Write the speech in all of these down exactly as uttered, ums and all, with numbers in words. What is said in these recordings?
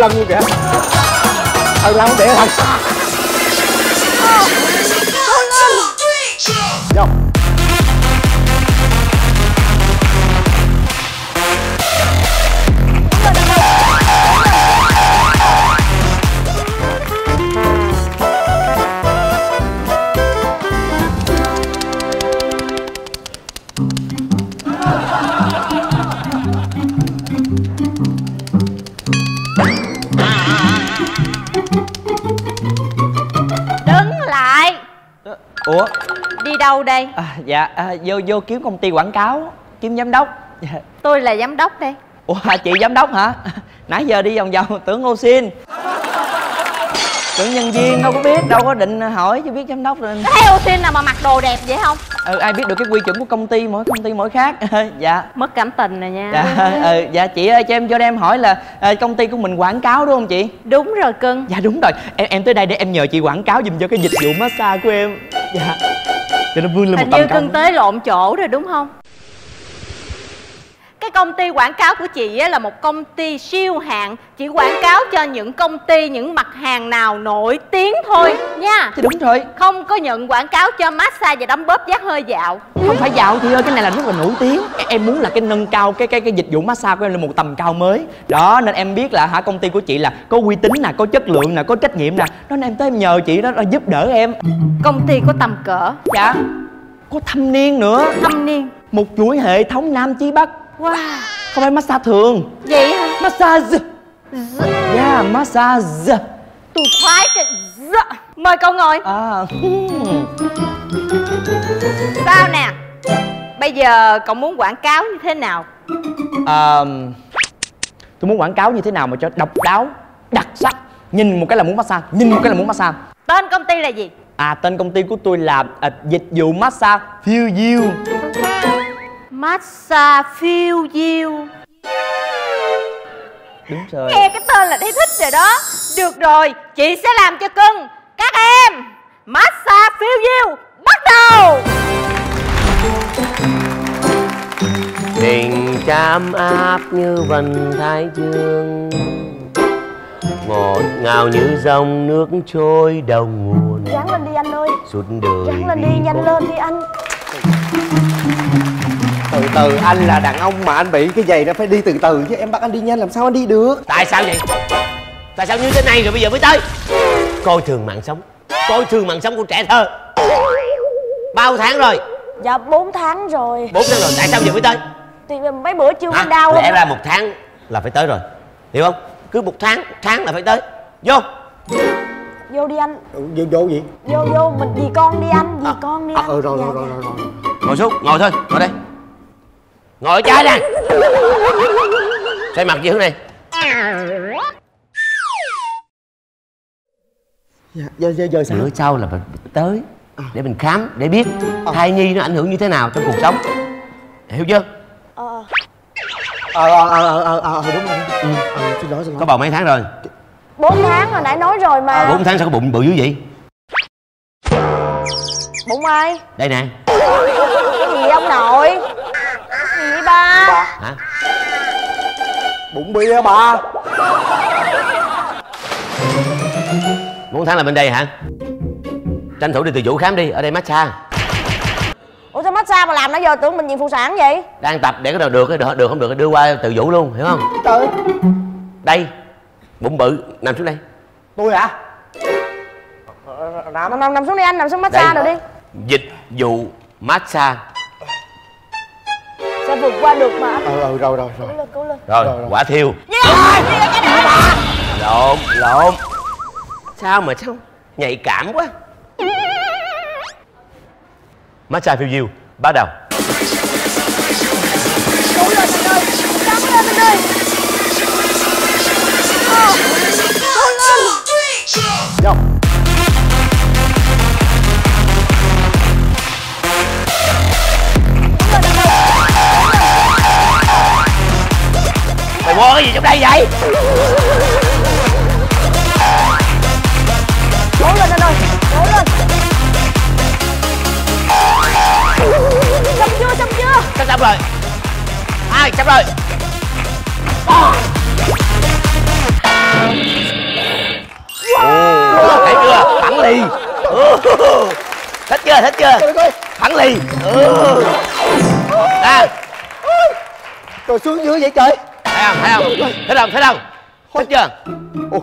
lân luôn kìa. Thật là không tỉa thật. Vô. Ủa? Đi đâu đây? À, dạ, à, vô vô kiếm công ty quảng cáo, kiếm giám đốc. Tôi là giám đốc đây. Ủa, chị giám đốc hả? Nãy giờ đi vòng vòng tưởng ô xin. Tưởng nhân viên đâu có biết, đâu có định hỏi chứ biết giám đốc rồi. Có thấy ô xin nào mà mặc đồ đẹp vậy không? Ừ, ai biết được cái quy chuẩn của công ty, mỗi công ty mỗi khác. Dạ. Mất cảm tình rồi nha. Dạ, ừ, dạ chị ơi, cho em vô đây em hỏi là công ty của mình quảng cáo đúng không chị? Đúng rồi cưng. Dạ đúng rồi, em em tới đây để em nhờ chị quảng cáo giùm cho cái dịch vụ massage của em. Dạ. Cho nó vươn lên một tầm cao. Hình như cưng tới lộn chỗ rồi đúng không? Cái công ty quảng cáo của chị là một công ty siêu hạng. Chị quảng cáo cho những công ty, những mặt hàng nào nổi tiếng thôi nha. Thì đúng rồi. Không có nhận quảng cáo cho massage và đấm bóp giác hơi dạo. Không phải dạo chị ơi, cái này là rất là nổi tiếng. Em muốn là cái nâng cao cái cái cái dịch vụ massage của em lên một tầm cao mới. Đó nên em biết là hả công ty của chị là có uy tín nè, có chất lượng nè, có trách nhiệm nè. Đó nên em tới em nhờ chị đó giúp đỡ em. Công ty có tầm cỡ. Dạ. Có thâm niên nữa. Thâm niên. Một chuỗi hệ thống Nam chí Bắc. Wow. Không phải massage thường. Vậy hả? Massage. Yeah, massage. Tôi khoái cái mời cậu ngồi. À. Sao nè? Bây giờ cậu muốn quảng cáo như thế nào? À, tôi muốn quảng cáo như thế nào mà cho độc đáo, đặc sắc. Nhìn một cái là muốn massage, nhìn một cái là muốn massage. Tên công ty là gì? À, tên công ty của tôi là à, dịch vụ Mát-xa Phiêu Diêu. Mát-xa Phiêu Diêu. Đúng rồi. Nghe cái tên là thấy thích rồi đó. Được rồi, chị sẽ làm cho cưng. Các em, Mát-xa Phiêu Diêu bắt đầu. Đỉnh chạm áp như vần thái dương, ngọt ngào như dòng nước trôi đầu nguồn. Ráng lên đi anh ơi. Suốt đời ráng lên đi, nhanh lên đi anh. Từ từ, anh là đàn ông mà anh bị cái giày nó phải đi từ từ chứ, em bắt anh đi nhanh làm sao anh đi được. Tại sao vậy? Tại sao như thế này rồi bây giờ mới tới? Coi thường mạng sống. Coi thường mạng sống của trẻ thơ. Bao tháng rồi? Dạ bốn tháng rồi. Bốn tháng rồi, tại sao giờ mới tới? Thì mấy bữa chưa à, đau lẽ không? Ra một tháng là phải tới rồi, hiểu không? Cứ một tháng, một tháng là phải tới. Vô. Vô đi anh. Ừ, vô vô gì? Vô vô, mình vì con đi anh, vì à, con đi à, anh. Ừ rồi, dạ. rồi, rồi rồi rồi. Ngồi xuống, ngồi thôi, ngồi đây. Ngồi chơi nè. Xoay mặt về hướng này. Dạ, giờ, giờ, giờ sao? Bữa sau là mình tới để mình khám, để biết à. thai nhi nó ảnh hưởng như thế nào trong cuộc sống. Hiểu chưa? Ờ Ờ, ờ, ờ, ờ, đúng rồi. Ừ, ờ, xin lỗi, xin lỗi. Có bầu mấy tháng rồi? bốn tháng hồi nãy nói rồi mà. Bốn à, tháng sao có bụng bự dữ vậy? Bụng ai? Đây nè. Cái gì ông nội? Gì ba? Ba hả? Bụng bia ba. Bốn tháng là bên đây hả? Tranh thủ đi từ vũ khám đi, ở đây massage. Ủa sao massage mà làm nãy giờ tưởng bệnh viện phụ sản vậy? Đang tập để cái nào được, được được không được đưa qua từ vũ luôn, hiểu không? Trời. Đây. Bụng bự, nằm xuống đây. Tôi hả? Nằm nằm nằm xuống đi anh, nằm xuống massage rồi đi. Dịch vụ massage sẽ vượt qua được mà. Ừ, ừ rồi rồi rồi. Cứu lên, cứu lên. Rồi, rồi, rồi. Quả thiêu. Rồi, lộn, lộn. Sao mà sao nhạy cảm quá. Mát-xa Phiêu Diêu bắt đầu. Cứu lên mình ơi, cắn lên mình ơi. Cứu lên. Vô. Ủa, cái gì trong đây vậy? Cố lên anh ơi, cố lên. Xong chưa, xong chưa? Xong xong rồi. Ai, xong rồi. Wow. Thấy chưa? Thẳng lì. Thích chưa? Thích chưa? Thẳng lì. Ừ. À. Trời xuống dưới vậy trời. Thấy không? Thấy không? Thấy không? Thấy không? Thích chưa? Ủa.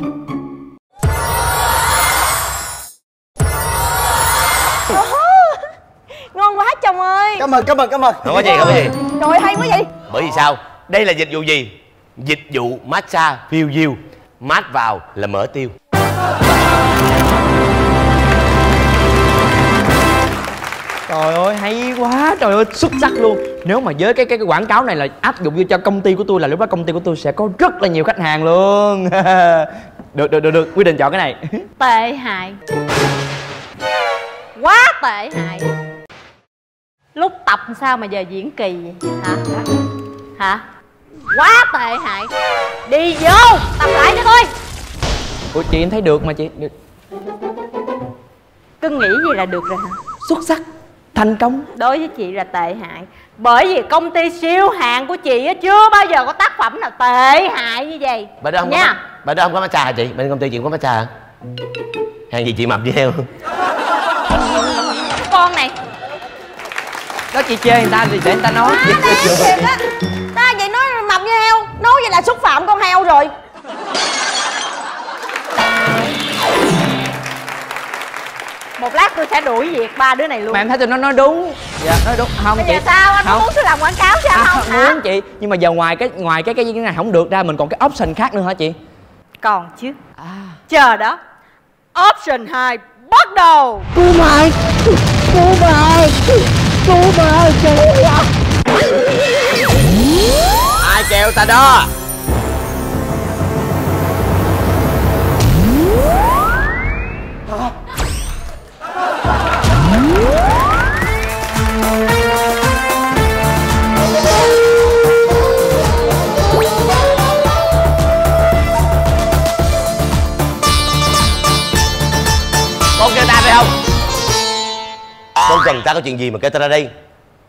Ngon quá chồng ơi. Cảm ơn, cảm ơn, cảm ơn. Không có gì, không có gì. Trời ơi, hay quá vậy. Bởi vì sao? Đây là dịch vụ gì? Dịch vụ mát-xa phiêu diêu. Mát vào là mở tiêu. Trời ơi, hay quá. Trời ơi, xuất sắc luôn. Nếu mà với cái cái, cái quảng cáo này là áp dụng vô cho công ty của tôi là lúc đó công ty của tôi sẽ có rất là nhiều khách hàng luôn. Được, được, được, được. Quy định chọn cái này. Tệ hại. Quá tệ hại. Lúc tập sao mà giờ diễn kỳ vậy? Hả? Hả? Quá tệ hại. Đi vô, tập lại cho tôi. Ủa chị, em thấy được mà chị. Được. Cứ nghĩ gì là được rồi hả? Xuất sắc, thành công. Đối với chị là tệ hại. Bởi vì công ty siêu hàng của chị chưa bao giờ có tác phẩm nào tệ hại như vậy. Bà đó không nha. Có, bà đó không có matcha hả chị? Bên công ty chị cũng có matcha hả? Hàng gì chị mập với heo? Con này. Đó chị chê người ta thì để người ta nói. À, đấy, thiệt á. Ta vậy nói mập như heo. Nói vậy là xúc phạm con heo rồi. Một lát tôi sẽ đuổi việc ba đứa này luôn. Mà em thấy tụi nó nói đúng. Dạ nói đúng. Không bây chị. Giờ sao anh không. Muốn tôi làm quảng cáo sao à, không hả? Muốn chị. Nhưng mà giờ ngoài cái ngoài cái cái cái này không được ra. Mình còn cái option khác nữa hả chị? Còn chứ à. Chờ đó. Option hai bắt đầu. Cô mày. Cô mày. Cô mày. Trời ơi. Ai kêu ta đó. Hả? Con kêu ta phải không? Con cần ta có chuyện gì mà kêu ta ra đây?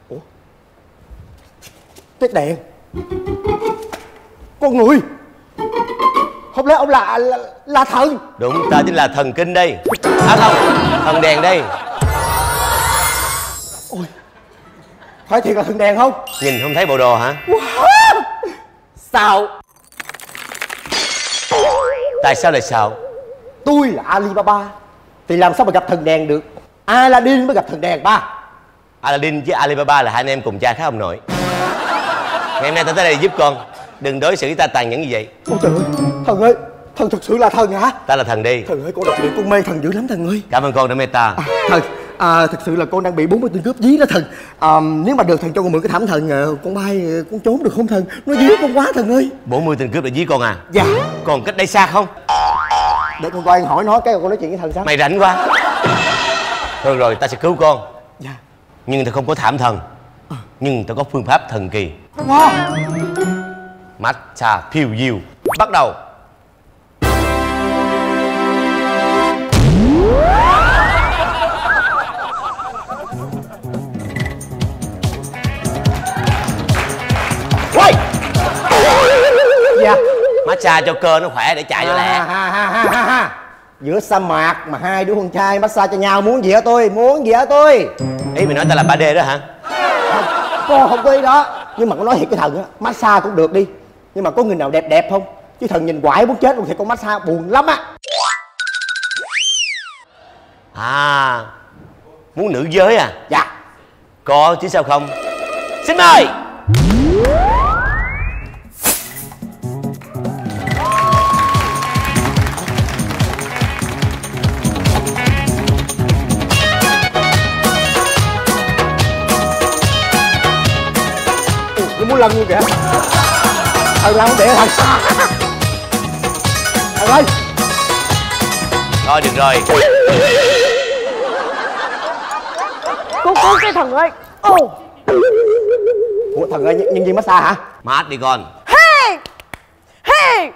Ủa? Tết đèn. Con người. Không lẽ ông là, là là thần? Đúng, ta chính là thần kinh đây. À không, thần đèn đây. Ôi, phải thiệt là thần đèn không? Nhìn không thấy bộ đồ hả? Wow. Sao? Tại sao lại sao? Tôi là Alibaba thì làm sao mà gặp thần đèn được? Aladin mới gặp thần đèn ba. Aladin với Alibaba là hai anh em cùng cha khác ông nội. Ngày hôm nay ta tới đây giúp con. Đừng đối xử với ta tàn nhẫn như vậy. Ôi trời ơi, thần ơi, thần thực sự là thần hả? Ta là thần đi. Thần ơi, con đọc chuyện con mê thần dữ lắm thần ơi. Cảm ơn con đã mê ta. À, thần, à, thực sự là con đang bị bốn mươi tên cướp dí đó thần. À, nếu mà được thần cho con mượn cái thảm thần, con bay, con trốn được không thần? Nó dí con quá thần ơi. bốn mươi tên cướp đã dí con à? Dạ. Còn cách đây xa không? Để con coi, hỏi nó cái con nói chuyện với thần sao? Mày rảnh quá. Thôi rồi, ta sẽ cứu con. Dạ. Nhưng ta không có thảm thần. À. Nhưng ta có phương pháp thần kỳ. Wow. Mát-xa phiêu diêu bắt đầu. Quay. Dạ. Mát-xa cho cơ nó khỏe để chạy à, vô lẹ. Ha, ha, ha, ha, ha. Giữa sa mạc mà hai đứa con trai mát-xa cho nhau muốn gì hả tôi? Muốn gì hả tôi? Ý mày nói ta là ba D đó hả? Con không có ý đó. Nhưng mà con nói thiệt cái thần á, massage cũng được đi. Nhưng mà có người nào đẹp đẹp không? Chứ thần nhìn quải muốn chết luôn thì con massage buồn lắm á. À, muốn nữ giới à? Dạ. Có chứ sao không? Xin mời. Lần luôn kìa. Thần lao để thần. Thần ơi. Thôi được rồi. Cứu cứu cái thần ơi. Ô. Ủa thần ơi, nhân viên massage hả? Mát đi con. Hey. Hey.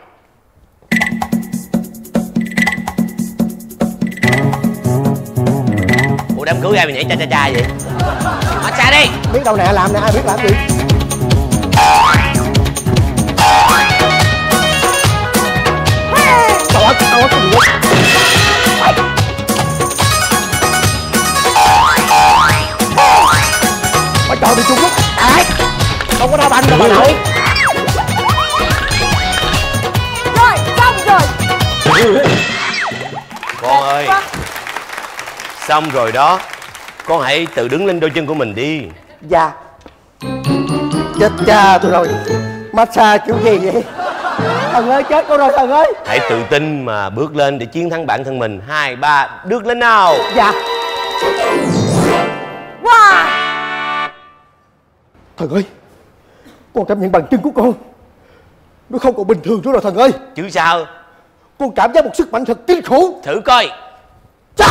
Ủa đám cưới ai mà nhảy cha cha cha vậy? Massage đi. Biết đâu nè làm nè, ai biết làm gì. Hey! Trời ơi, tao không được. Bà cho đi Trung Quốc. Đấy. Không có đá banh đâu bà nội. Rồi, xong rồi. Con ơi. Xong rồi đó. Con hãy tự đứng lên đôi chân của mình đi. Dạ. Chết cha tôi rồi. Mát-xa kiểu gì vậy? Thần ơi, chết con rồi Thần ơi. Hãy tự tin mà bước lên để chiến thắng bản thân mình. Hai, ba, bước lên nào. Dạ. Wow. Thần ơi, con cảm nhận bàn chân của con nó không còn bình thường nữa rồi Thần ơi. Chứ sao? Con cảm giác một sức mạnh thật kinh khủng. Thử coi. Chà.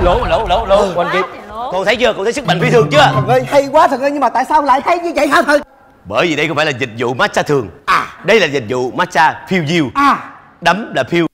Lỗ, lỗ, lỗ, lỗ, Quỳnh Kiệt. Con thấy chưa? Con thấy sức mạnh phi thường chưa? Thần ơi, hay quá Thần ơi, nhưng mà tại sao lại hay như vậy hả Thần? Bởi vì đây không phải là dịch vụ massage thường. À. Đây là dịch vụ massage phiêu diêu. À. Đấm là phiêu,